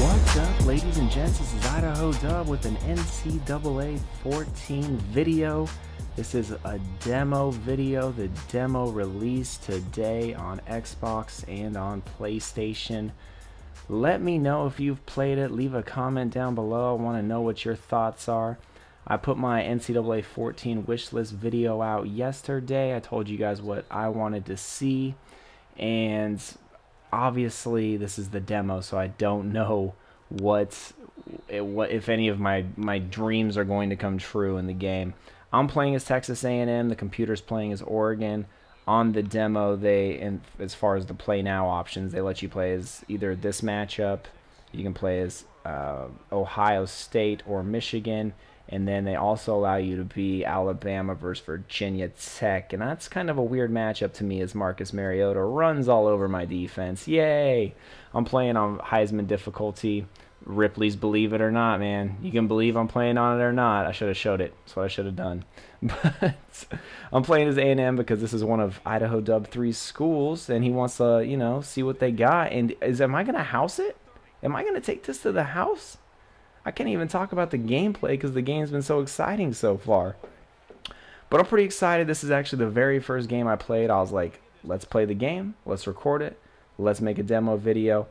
What's up, ladies and gents? This is Idaho Dub with an NCAA 14 video. This is a demo video. The demo released today on Xbox and on PlayStation. Let me know if you've played it. Leave a comment down below. I want to know what your thoughts are. I put my NCAA 14 wishlist video out yesterday. I told you guys what I wanted to see, and obviously this is the demo, so I don't know what if any of my dreams are going to come true in the game. I'm playing as Texas A&M, the computer's playing as Oregon. On the demo, and as far as the play now options, they let you play as either this matchup, you can play as Ohio State or Michigan, and then they also allow you to be Alabama versus Virginia Tech. And that's kind of a weird matchup to me, as Marcus Mariota runs all over my defense. Yay! I'm playing on Heisman difficulty. Ripley's Believe It or Not, man. You can believe I'm playing on it or not. I should have showed it. That's what I should have done. But I'm playing as A&M because this is one of Idaho Dub 3's schools, and he wants to, you know, see what they got. And am I going to house it? Am I going to take this to the house? I can't even talk about the gameplay because the game's been so exciting so far. But I'm pretty excited. This is actually the very first game I played. I was like, let's play the game. Let's record it. Let's make a demo video.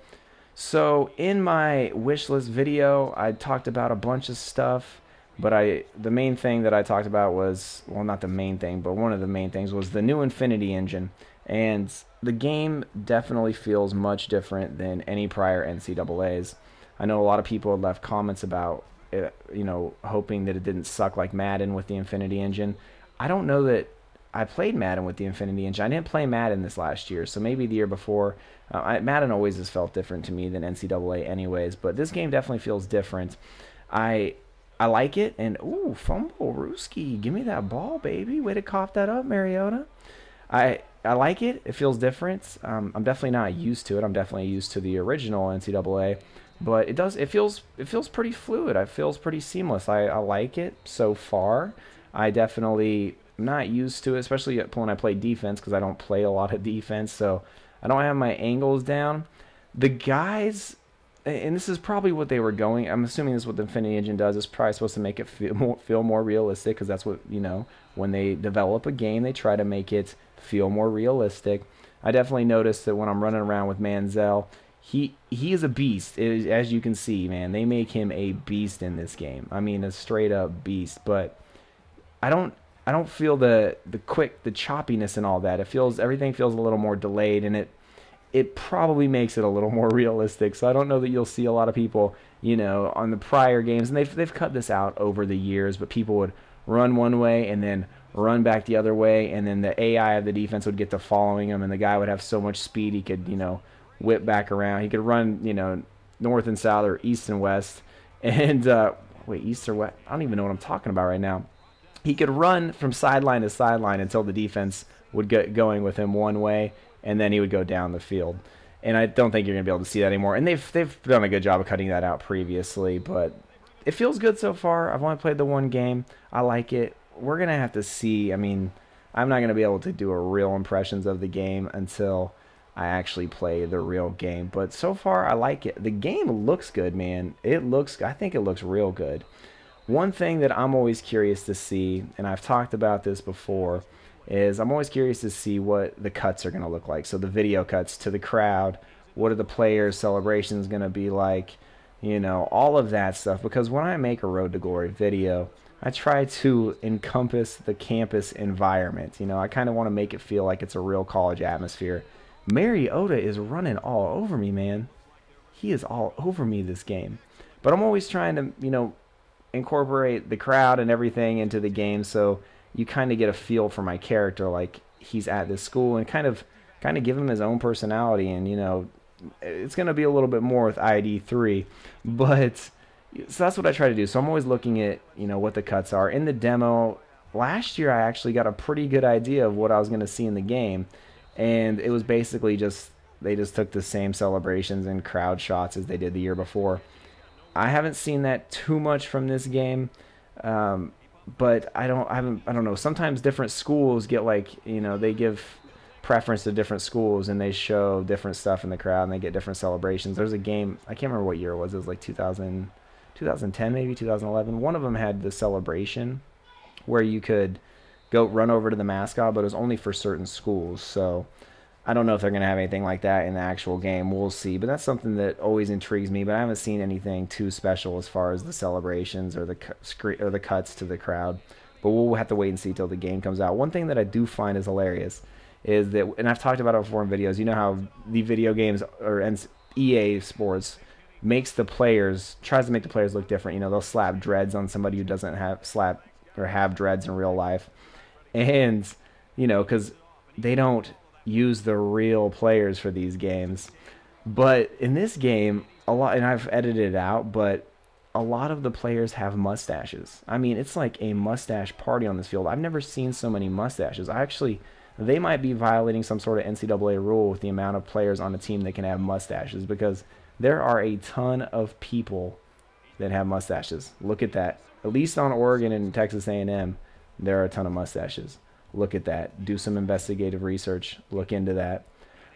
So in my wishlist video, I talked about a bunch of stuff. But the main thing that I talked about was, well, not the main thing, but one of the main things was the new Infinity Engine. And the game definitely feels much different than any prior NCAAs. I know a lot of people had left comments about it, you know, hoping that it didn't suck like Madden with the Infinity Engine. I don't know that I played Madden with the Infinity Engine. I didn't play Madden this last year, so maybe the year before. Madden always has felt different to me than NCAA anyways, but this game definitely feels different. I like it, and ooh, fumble, Ruski, give me that ball, baby. Way to cough that up, Mariota. I like it. It feels different. I'm definitely not used to it. I'm definitely used to the original NCAA, but it feels pretty fluid. It feels pretty seamless. I like it so far. I definitely am not used to it, especially when I play defense, because I don't play a lot of defense, so I don't have my angles down. The guys, and this is probably what they were going. I'm assuming this is what the Infinity Engine does. It's probably supposed to make it feel more realistic, because that's what, you know, when they develop a game, they try to make it feel more realistic. I definitely noticed that when I'm running around with Manziel, he is a beast. As you can see, man, they make him a beast in this game. I mean, a straight up beast. But I don't feel the choppiness and all that. Everything feels a little more delayed, and it probably makes it a little more realistic. So I don't know that you'll see a lot of people, you know, on the prior games, and they've cut this out over the years, but people would run one way and then run back the other way, and then the AI of the defense would get to following him, and the guy would have so much speed he could, you know, whip back around. He could run, you know, north and south, or east and west, and wait, east or west? I don't even know what I'm talking about right now. He could run from sideline to sideline until the defense would get going with him one way, and then he would go down the field. And I don't think you're gonna be able to see that anymore. And they've done a good job of cutting that out previously, but it feels good so far. I've only played the one game. I like it. We're gonna have to see. I mean, I'm not gonna be able to do a real impressions of the game until I actually play the real game, but so far I like it. The game looks good, man. I think it looks real good. One thing that I'm always curious to see, and I've talked about this before, is I'm always curious to see what the cuts are going to look like. So the video cuts to the crowd, what are the players' celebrations going to be like, you know, all of that stuff. Because when I make a Road to Glory video, I try to encompass the campus environment. You know, I kind of want to make it feel like it's a real college atmosphere. Mariota is running all over me, man. He is all over me this game. But I'm always trying to, you know, incorporate the crowd and everything into the game, so you kind of get a feel for my character, like he's at this school, and kind of give him his own personality. And, you know, it's going to be a little bit more with ID3, but so that's what I try to do. So I'm always looking at, you know, what the cuts are. In the demo last year, I actually got a pretty good idea of what I was going to see in the game. And it was basically just, they just took the same celebrations and crowd shots as they did the year before. I haven't seen that too much from this game, but I don't know. Sometimes different schools get, like, you know, they give preference to different schools, and they show different stuff in the crowd, and they get different celebrations. There's a game, I can't remember what year it was. It was like 2010, maybe 2011. One of them had the celebration where you could go run over to the mascot, but it was only for certain schools. So I don't know if they're going to have anything like that in the actual game. We'll see. But that's something that always intrigues me. But I haven't seen anything too special as far as the celebrations or the cuts to the crowd. But we'll have to wait and see till the game comes out. One thing that I do find is hilarious is that, and I've talked about it before in videos, you know how the video games or EA Sports tries to make the players look different. You know, they'll slap dreads on somebody who doesn't have dreads in real life. And, you know, because they don't use the real players for these games. But in this game, a lot, and I've edited it out, but a lot of the players have mustaches. I mean, it's like a mustache party on this field. I've never seen so many mustaches. They might be violating some sort of NCAA rule with the amount of players on a team that can have mustaches, because there are a ton of people that have mustaches. Look at that. At least on Oregon and Texas A&M, there are a ton of mustaches. Look at that. Do some investigative research. Look into that.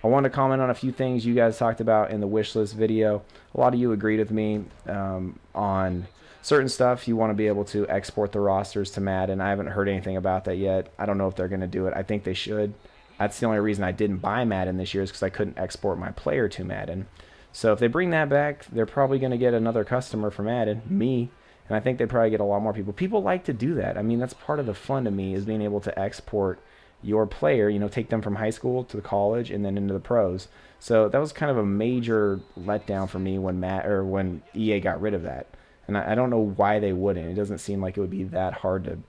I want to comment on a few things you guys talked about in the wish list video. A lot of you agreed with me on certain stuff. You want to be able to export the rosters to Madden. I haven't heard anything about that yet. I don't know if they're going to do it. I think they should. That's the only reason I didn't buy Madden this year, is because I couldn't export my player to Madden. So if they bring that back, they're probably going to get another customer for Madden, me, and I think they probably get a lot more people. People like to do that. I mean, that's part of the fun to me, is being able to export your player, you know, take them from high school to college and then into the pros. So that was kind of a major letdown for me when EA got rid of that. And I don't know why they wouldn't. It doesn't seem like it would be that hard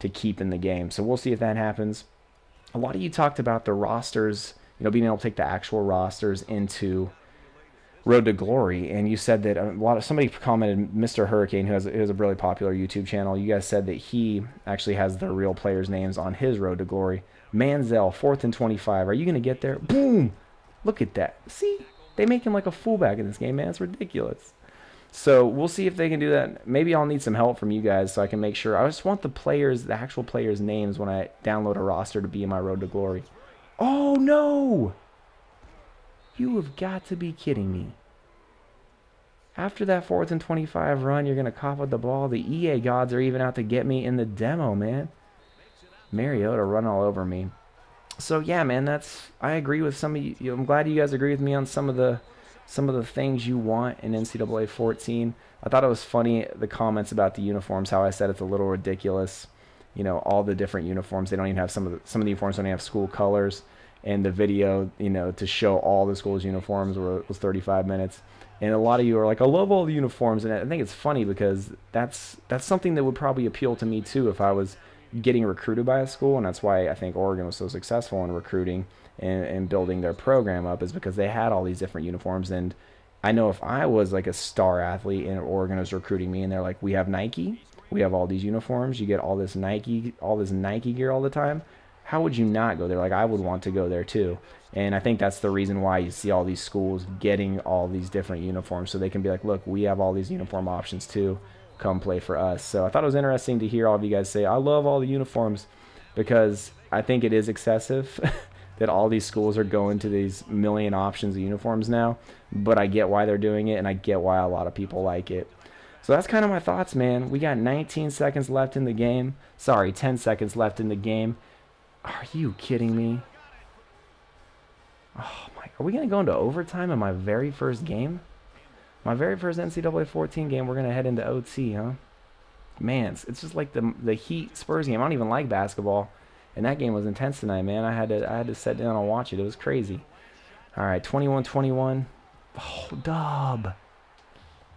to keep in the game. So we'll see if that happens. A lot of you talked about the rosters, you know, being able to take the actual rosters into Road to Glory, and you said that somebody commented, Mr. Hurricane, who has a really popular YouTube channel, you guys said that he actually has the real players' names on his Road to Glory. Manziel, 4th and 25. Are you going to get there? Boom! Look at that. See? They make him like a fullback in this game, man. It's ridiculous. So we'll see if they can do that. Maybe I'll need some help from you guys so I can make sure. I just want the actual players' names when I download a roster to be in my Road to Glory. Oh, no! You have got to be kidding me. After that 4th and 25 run, you're going to cough up the ball. The EA gods are even out to get me in the demo, man. Mariota run all over me. So, yeah, man, I agree with some of you. I'm glad you guys agree with me on some of the things you want in NCAA 14. I thought it was funny, the comments about the uniforms, how I said it's a little ridiculous. You know, all the different uniforms. They don't even have some of the uniforms don't even have school colors. And the video, you know, to show all the school's uniforms was 35 minutes. And a lot of you are like, I love all the uniforms. And I think it's funny because that's something that would probably appeal to me too if I was getting recruited by a school. And that's why I think Oregon was so successful in recruiting and building their program up, is because they had all these different uniforms. And I know if I was like a star athlete and Oregon was recruiting me and they're like, we have Nike, we have all these uniforms, you get all this Nike gear all the time. How would you not go there? Like, I would want to go there too. And I think that's the reason why you see all these schools getting all these different uniforms, so they can be like, look, we have all these uniform options too. Come play for us. So I thought it was interesting to hear all of you guys say, I love all the uniforms, because I think it is excessive that all these schools are going to these million options of uniforms now. But I get why they're doing it, and I get why a lot of people like it. So that's kind of my thoughts, man. We got 19 seconds left in the game. Sorry, 10 seconds left in the game. Are you kidding me? Oh my! Are we gonna go into overtime in my very first game? My very first NCAA 14 game. We're gonna head into OT, huh? Man, it's just like the Heat Spurs game. I don't even like basketball, and that game was intense tonight, man. I had to sit down and watch it. It was crazy. All right, 21-21. Oh, Dub!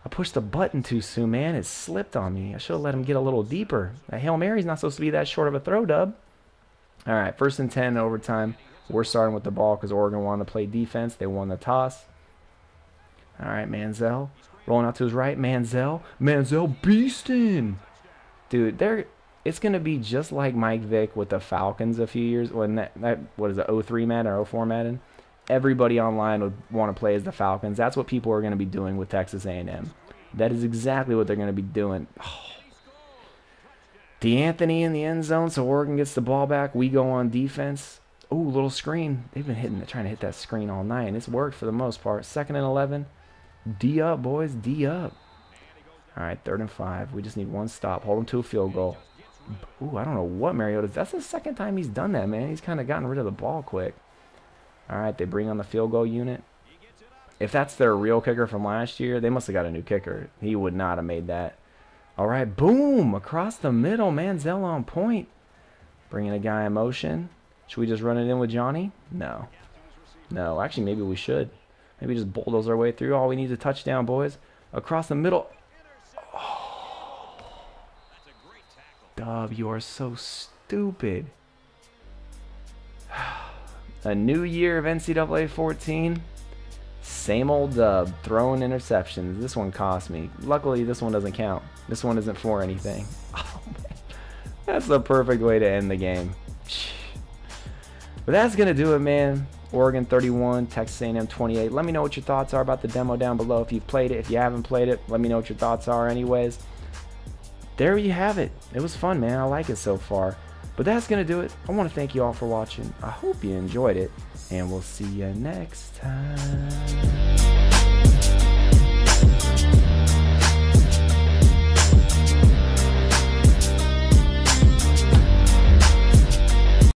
I pushed the button too soon, man. It slipped on me. I should have let him get a little deeper. That Hail Mary's not supposed to be that short of a throw, Dub. All right, 1st and 10 overtime. We're starting with the ball because Oregon wanted to play defense. They won the toss. All right, Manziel. Rolling out to his right. Manziel. Manziel beastin'. Dude, it's going to be just like Mike Vick with the Falcons a few years. When what is it, 03 Madden or 04 Madden? Everybody online would want to play as the Falcons. That's what people are going to be doing with Texas A&M. That is exactly what they're going to be doing. Oh. DeAnthony in the end zone, so Oregon gets the ball back. We go on defense. Ooh, little screen. They've been hitting, trying to hit that screen all night, and it's worked for the most part. Second and 11. D up, boys. D up. All right, third and 5. We just need one stop. Hold them to a field goal. Ooh, I don't know what Mariota's. That's the second time he's done that, man. He's kind of gotten rid of the ball quick. All right, they bring on the field goal unit. If that's their real kicker from last year, they must have got a new kicker. He would not have made that. All right, boom, across the middle. Manziel on point. Bringing a guy in motion. Should we just run it in with Johnny? No. No, actually, maybe we should. Maybe just bulldoze our way through. All we need is a touchdown, boys. Across the middle. Oh. Dub, you are so stupid. A new year of NCAA 14. Same old Dub, throwing interceptions. This one cost me. Luckily, this one doesn't count. This one isn't for anything. Oh, man. That's the perfect way to end the game. But that's going to do it, man. Oregon 31, Texas A&M 28. Let me know what your thoughts are about the demo down below. If you've played it, if you haven't played it, let me know what your thoughts are anyways. There you have it. It was fun, man. I like it so far. But that's going to do it. I want to thank you all for watching. I hope you enjoyed it. And we'll see you next time.